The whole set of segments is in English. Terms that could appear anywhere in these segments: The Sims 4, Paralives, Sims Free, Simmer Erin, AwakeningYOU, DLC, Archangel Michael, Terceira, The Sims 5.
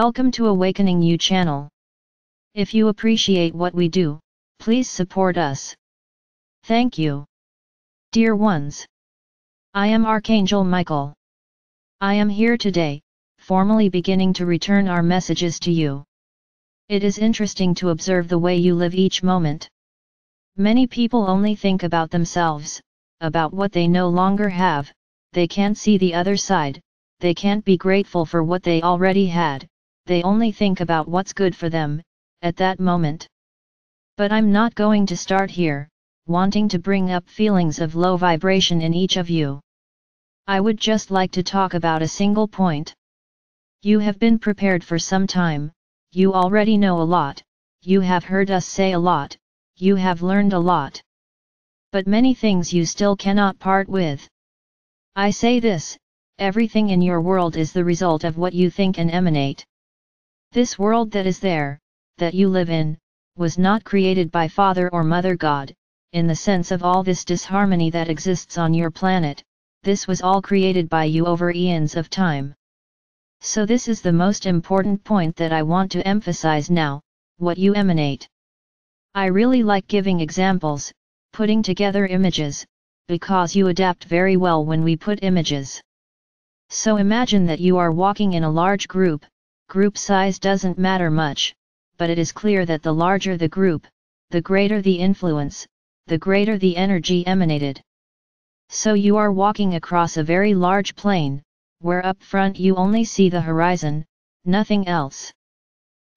Welcome to Awakening You channel. If you appreciate what we do, please support us. Thank you. Dear ones, I am Archangel Michael. I am here today, formally beginning to return our messages to you. It is interesting to observe the way you live each moment. Many people only think about themselves, about what they no longer have, they can't see the other side, they can't be grateful for what they already had. They only think about what's good for them, at that moment. But I'm not going to start here, wanting to bring up feelings of low vibration in each of you. I would just like to talk about a single point. You have been prepared for some time, you already know a lot, you have heard us say a lot, you have learned a lot. But many things you still cannot part with. I say this, everything in your world is the result of what you think and emanate. This world that is there, that you live in, was not created by Father or Mother God, in the sense of all this disharmony that exists on your planet, this was all created by you over eons of time. So this is the most important point that I want to emphasize now, what you emanate. I really like giving examples, putting together images, because you adapt very well when we put images. So imagine that you are walking in a large group. Group size doesn't matter much, but it is clear that the larger the group, the greater the influence, the greater the energy emanated. So you are walking across a very large plain, where up front you only see the horizon, nothing else.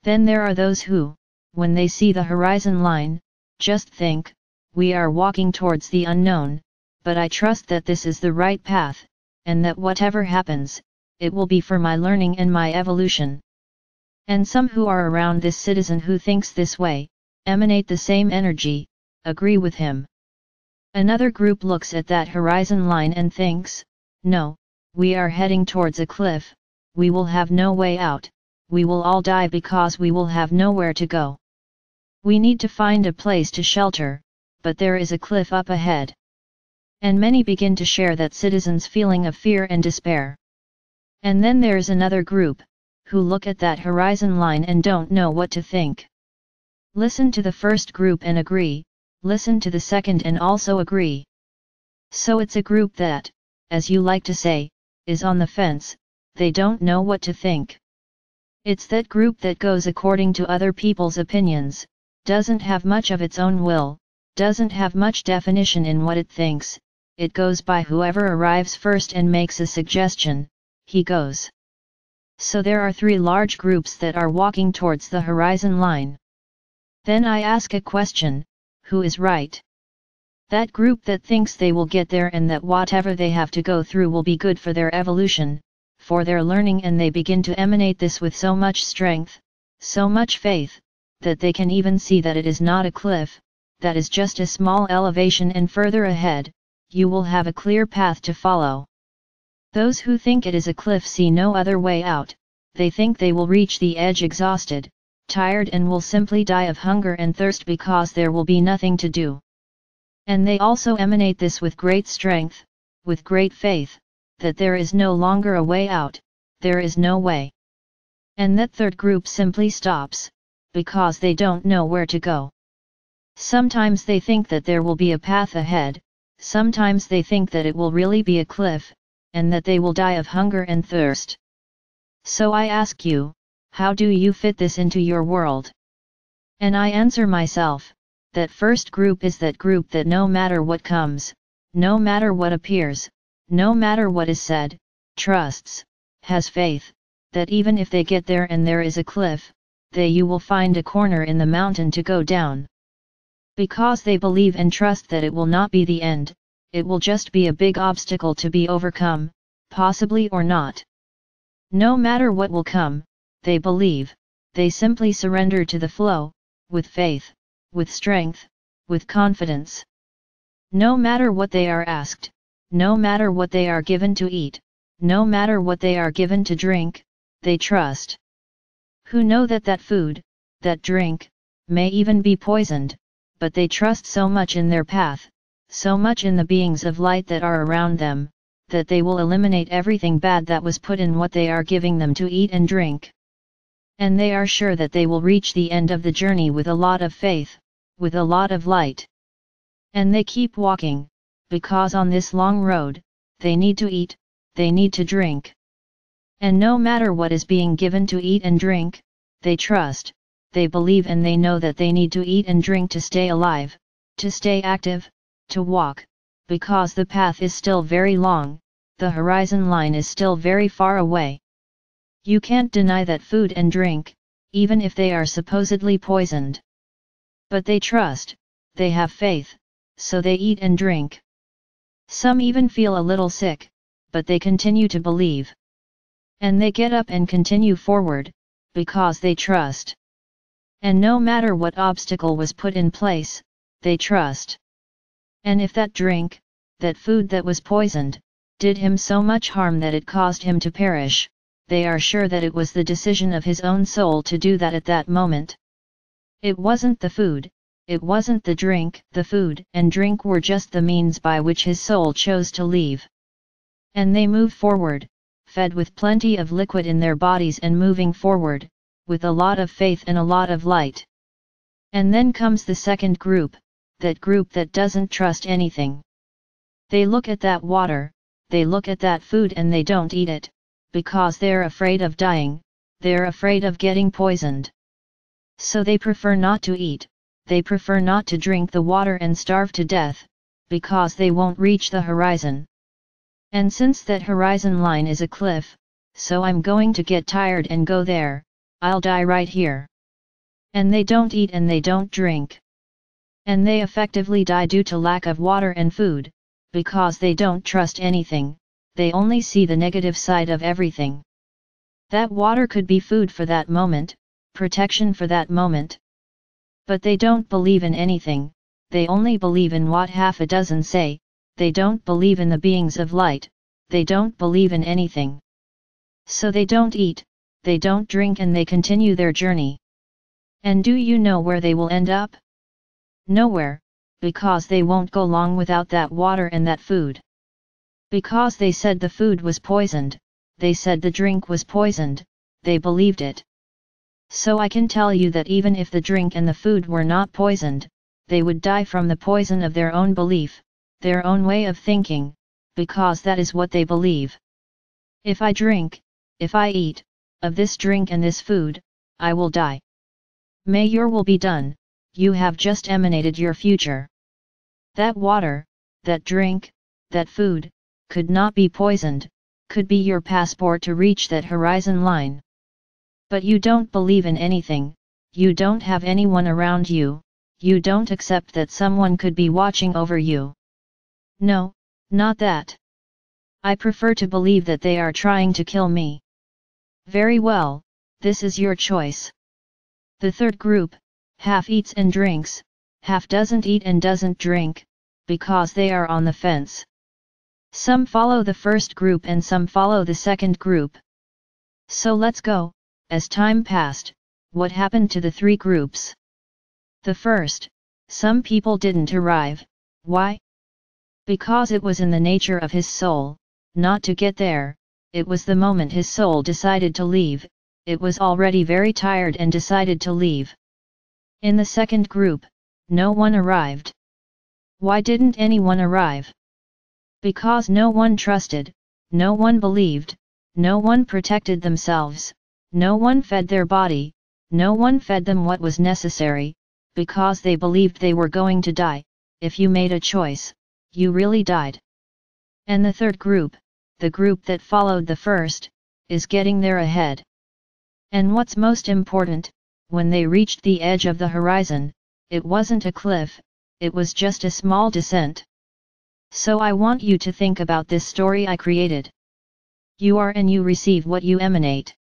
Then there are those who, when they see the horizon line, just think, we are walking towards the unknown, but I trust that this is the right path, and that whatever happens, it will be for my learning and my evolution. And some who are around this citizen who thinks this way, emanate the same energy, agree with him. Another group looks at that horizon line and thinks, no, we are heading towards a cliff, we will have no way out, we will all die because we will have nowhere to go. We need to find a place to shelter, but there is a cliff up ahead. And many begin to share that citizen's feeling of fear and despair. And then there's another group, who look at that horizon line and don't know what to think. Listen to the first group and agree, listen to the second and also agree. So it's a group that, as you like to say, is on the fence, they don't know what to think. It's that group that goes according to other people's opinions, doesn't have much of its own will, doesn't have much definition in what it thinks, it goes by whoever arrives first and makes a suggestion. He goes. So there are three large groups that are walking towards the horizon line. Then I ask a question, who is right? That group that thinks they will get there and that whatever they have to go through will be good for their evolution, for their learning, and they begin to emanate this with so much strength, so much faith, that they can even see that it is not a cliff, that is just a small elevation, and further ahead, you will have a clear path to follow. Those who think it is a cliff see no other way out, they think they will reach the edge exhausted, tired, and will simply die of hunger and thirst because there will be nothing to do. And they also emanate this with great strength, with great faith, that there is no longer a way out, there is no way. And that third group simply stops, because they don't know where to go. Sometimes they think that there will be a path ahead, sometimes they think that it will really be a cliff, and that they will die of hunger and thirst. So I ask you, how do you fit this into your world? And I answer myself, that first group is that group that no matter what comes, no matter what appears, no matter what is said, trusts, has faith, that even if they get there and there is a cliff, you will find a corner in the mountain to go down. Because they believe and trust that it will not be the end, it will just be a big obstacle to be overcome, possibly or not. No matter what will come, they believe, they simply surrender to the flow, with faith, with strength, with confidence. No matter what they are asked, no matter what they are given to eat, no matter what they are given to drink, they trust. Who know that that food, that drink, may even be poisoned, but they trust so much in their path, so much in the beings of light that are around them, that they will eliminate everything bad that was put in what they are giving them to eat and drink. and they are sure that they will reach the end of the journey with a lot of faith, with a lot of light. And they keep walking, because on this long road, they need to eat, they need to drink. And no matter what is being given to eat and drink, they trust, they believe, and they know that they need to eat and drink to stay alive, to stay active, to walk, because the path is still very long, the horizon line is still very far away. You can't deny that food and drink, even if they are supposedly poisoned. But they trust, they have faith, so they eat and drink. Some even feel a little sick, but they continue to believe. And they get up and continue forward, because they trust. And no matter what obstacle was put in place, they trust. And if that drink, that food that was poisoned, did him so much harm that it caused him to perish, they are sure that it was the decision of his own soul to do that at that moment. It wasn't the food, it wasn't the drink, the food and drink were just the means by which his soul chose to leave. And they move forward, fed with plenty of liquid in their bodies and moving forward, with a lot of faith and a lot of light. And then comes the second group that doesn't trust anything. They look at that water, they look at that food and they don't eat it, because they're afraid of dying, they're afraid of getting poisoned. So they prefer not to eat, they prefer not to drink the water and starve to death, because they won't reach the horizon. And since that horizon line is a cliff, so I'm going to get tired and go there, I'll die right here. And they don't eat and they don't drink. And they effectively die due to lack of water and food, because they don't trust anything, they only see the negative side of everything. That water could be food for that moment, protection for that moment. But they don't believe in anything, they only believe in what half a dozen say, they don't believe in the beings of light, they don't believe in anything. So they don't eat, they don't drink and they continue their journey. And do you know where they will end up? Nowhere. Because they won't go long without that water and that food. Because they said the food was poisoned, they said the drink was poisoned, they believed it. So I can tell you that even if the drink and the food were not poisoned, they would die from the poison of their own belief, their own way of thinking, because that is what they believe. If I drink, if I eat, of this drink and this food, I will die. May your will be done. You have just emanated your future. That water, that drink, that food, could not be poisoned, could be your passport to reach that horizon line. But you don't believe in anything, you don't have anyone around you, you don't accept that someone could be watching over you. No, not that. I prefer to believe that they are trying to kill me. Very well, this is your choice. The third group, half eats and drinks, half doesn't eat and doesn't drink, because they are on the fence. Some follow the first group and some follow the second group. So let's go, as time passed, what happened to the three groups? The first, some people didn't arrive, why? Because it was in the nature of his soul, not to get there, it was the moment his soul decided to leave, it was already very tired and decided to leave. In the second group, no one arrived. Why didn't anyone arrive? Because no one trusted, no one believed, no one protected themselves, no one fed their body, no one fed them what was necessary, because they believed they were going to die, if you made a choice, you really died. And the third group, the group that followed the first, is getting there ahead. And what's most important, when they reached the edge of the horizon, it wasn't a cliff, it was just a small descent. So I want you to think about this story I created. You are and you receive what you emanate.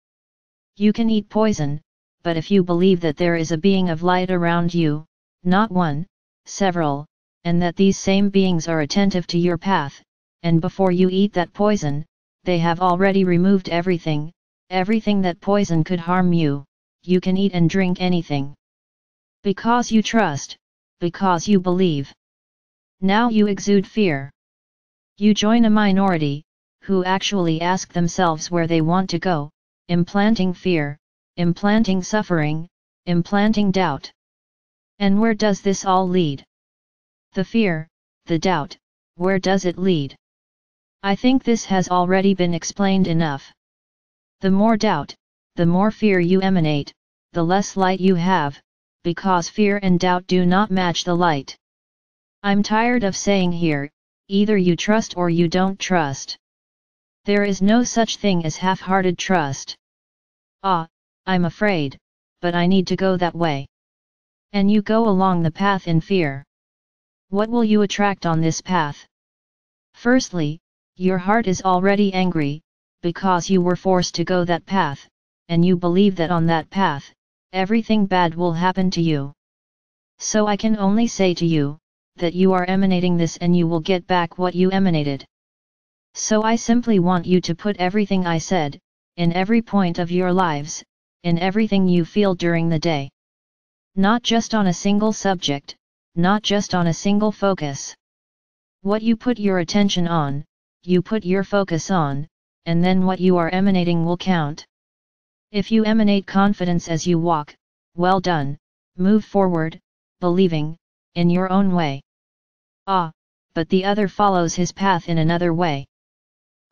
You can eat poison, but if you believe that there is a being of light around you, not one, several, and that these same beings are attentive to your path, and before you eat that poison, they have already removed everything, everything that poison could harm you. You can eat and drink anything. Because you trust, because you believe. Now you exude fear. You join a minority, who actually ask themselves where they want to go, implanting fear, implanting suffering, implanting doubt. And where does this all lead? The fear, the doubt, where does it lead? I think this has already been explained enough. The more doubt, the more fear you emanate, the less light you have, because fear and doubt do not match the light. I'm tired of saying here, either you trust or you don't trust. There is no such thing as half-hearted trust. I'm afraid, but I need to go that way. And you go along the path in fear. What will you attract on this path? Firstly, your heart is already angry, because you were forced to go that path, and you believe that on that path, everything bad will happen to you. So I can only say to you, that you are emanating this and you will get back what you emanated. So I simply want you to put everything I said, in every point of your lives, in everything you feel during the day. Not just on a single subject, not just on a single focus. What you put your attention on, you put your focus on, and then what you are emanating will count. If you emanate confidence as you walk, well done, move forward, believing, in your own way. But the other follows his path in another way.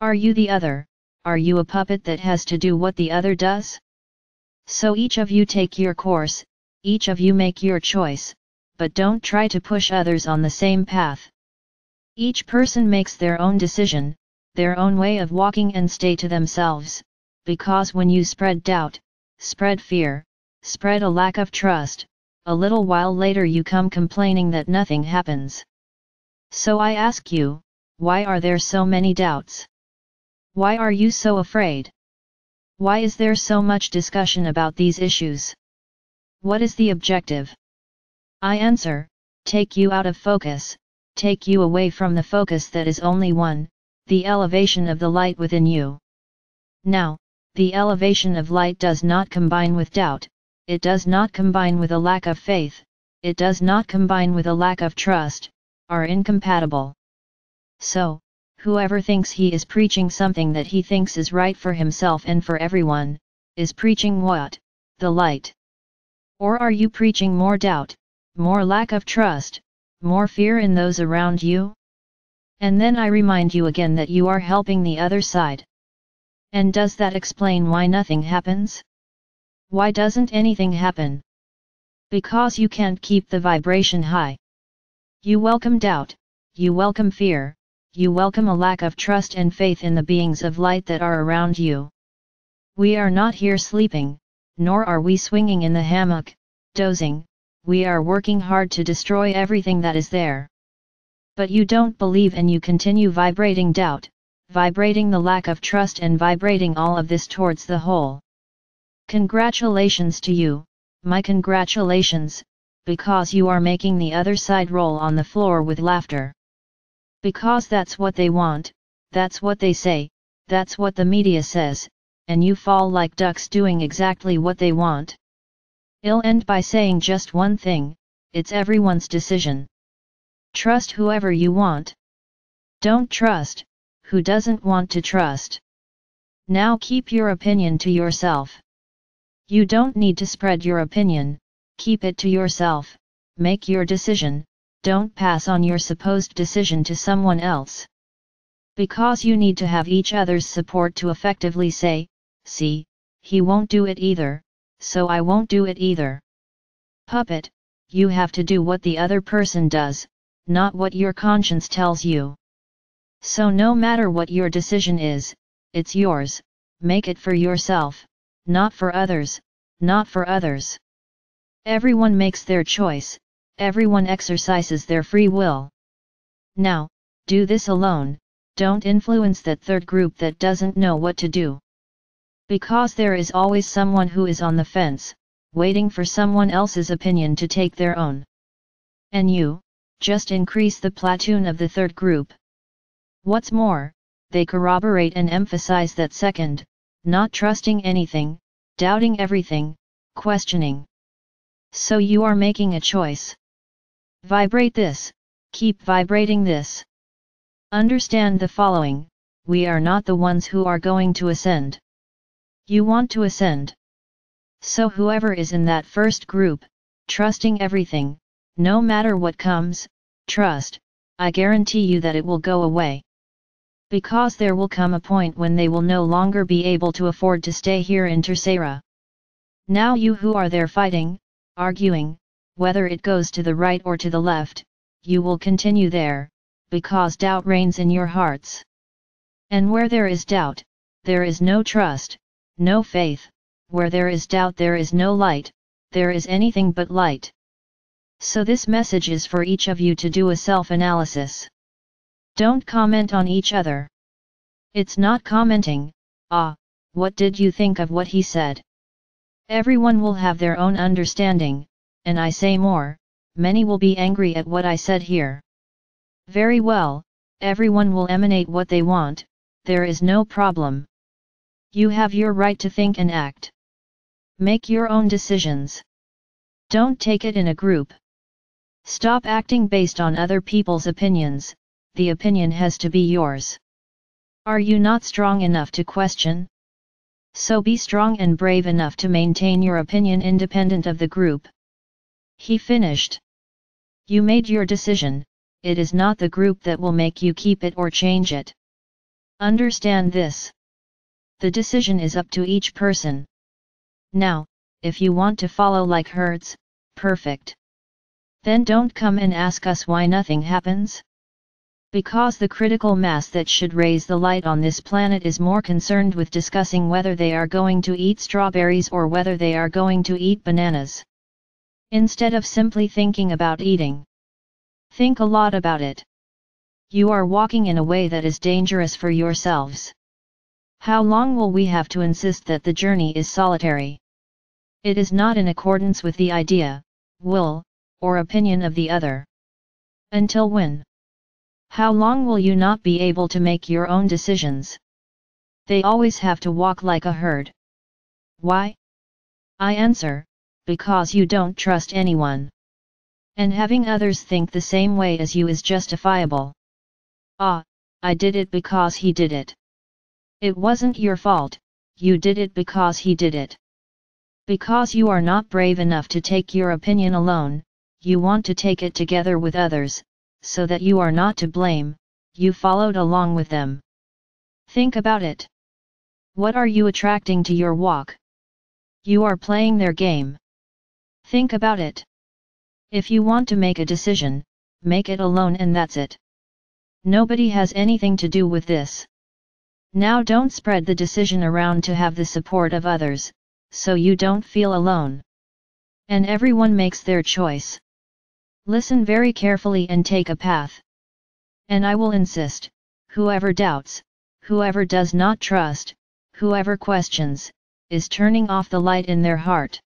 Are you the other? Are you a puppet that has to do what the other does? So each of you take your course, each of you make your choice, but don't try to push others on the same path. Each person makes their own decision, their own way of walking, and stay to themselves, because when you spread doubt, spread fear, spread a lack of trust, a little while later you come complaining that nothing happens. So I ask you, why are there so many doubts? Why are you so afraid? Why is there so much discussion about these issues? What is the objective? I answer, take you out of focus, take you away from the focus that is only one, the elevation of the light within you. Now, the elevation of light does not combine with doubt, it does not combine with a lack of faith, it does not combine with a lack of trust, are incompatible. So, whoever thinks he is preaching something that he thinks is right for himself and for everyone, is preaching what? The light. Or are you preaching more doubt, more lack of trust, more fear in those around you? And then I remind you again that you are helping the other side. And does that explain why nothing happens? Why doesn't anything happen? Because you can't keep the vibration high. You welcome doubt, you welcome fear, you welcome a lack of trust and faith in the beings of light that are around you. We are not here sleeping, nor are we swinging in the hammock, dozing, we are working hard to destroy everything that is there. But you don't believe and you continue vibrating doubt, vibrating the lack of trust and vibrating all of this towards the whole. Congratulations to you, my congratulations, because you are making the other side roll on the floor with laughter. Because that's what they want, that's what they say, that's what the media says, and you fall like ducks doing exactly what they want. I'll end by saying just one thing, it's everyone's decision. Trust whoever you want. Don't trust who doesn't want to trust. Now keep your opinion to yourself. You don't need to spread your opinion, keep it to yourself, make your decision, don't pass on your supposed decision to someone else. Because you need to have each other's support to effectively say, see, he won't do it either, so I won't do it either. Puppet, you have to do what the other person does, not what your conscience tells you. So no matter what your decision is, it's yours, make it for yourself, not for others, not for others. Everyone makes their choice, everyone exercises their free will. Now, do this alone, don't influence that third group that doesn't know what to do. Because there is always someone who is on the fence, waiting for someone else's opinion to take their own. And you, just increase the platoon of the third group. What's more, they corroborate and emphasize that second, not trusting anything, doubting everything, questioning. So you are making a choice. Vibrate this, keep vibrating this. Understand the following, we are not the ones who are going to ascend. You want to ascend. So whoever is in that first group, trusting everything, no matter what comes, trust, I guarantee you that it will go away. Because there will come a point when they will no longer be able to afford to stay here in Terceira. Now you who are there fighting, arguing, whether it goes to the right or to the left, you will continue there, because doubt reigns in your hearts. And where there is doubt, there is no trust, no faith. Where there is doubt there is no light, there is anything but light. So this message is for each of you to do a self-analysis. Don't comment on each other. It's not commenting, what did you think of what he said? Everyone will have their own understanding, and I say more, many will be angry at what I said here. Very well, everyone will emanate what they want, there is no problem. You have your right to think and act. Make your own decisions. Don't take it in a group. Stop acting based on other people's opinions, the opinion has to be yours. Are you not strong enough to question? So be strong and brave enough to maintain your opinion independent of the group. He finished. You made your decision, it is not the group that will make you keep it or change it. Understand this. The decision is up to each person. Now, if you want to follow like herds, perfect. Then don't come and ask us why nothing happens. Because the critical mass that should raise the light on this planet is more concerned with discussing whether they are going to eat strawberries or whether they are going to eat bananas. Instead of simply thinking about eating, think a lot about it. You are walking in a way that is dangerous for yourselves. How long will we have to insist that the journey is solitary? It is not in accordance with the idea, will, or opinion of the other. Until when? How long will you not be able to make your own decisions? They always have to walk like a herd. Why? I answer, because you don't trust anyone. And having others think the same way as you is justifiable. I did it because he did it. It wasn't your fault, you did it because he did it. Because you are not brave enough to take your opinion alone, you want to take it together with others, so that you are not to blame, you followed along with them. Think about it. What are you attracting to your walk? You are playing their game. Think about it. If you want to make a decision, make it alone and that's it. Nobody has anything to do with this. Now don't spread the decision around to have the support of others, so you don't feel alone. And everyone makes their choice. Listen very carefully and take a path. And I will insist, whoever doubts, whoever does not trust, whoever questions, is turning off the light in their heart.